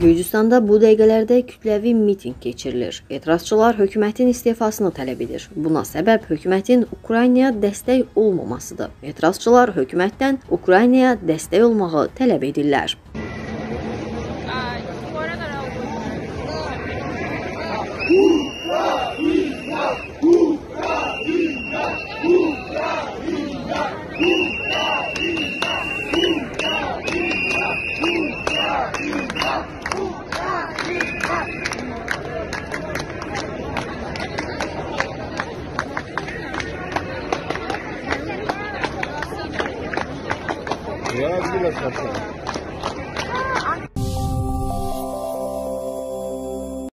Gürcistanda bu dəqiqələrdə kütləvi mitinq keçirilir. Etirazçılar hökumətin istefasını tələb edir. Buna səbəb hökumətin Ukraynaya dəstək olmamasıdır. Etirazçılar hökumətdən Ukraynaya dəstək olmağı tələb edirlər. Gracias.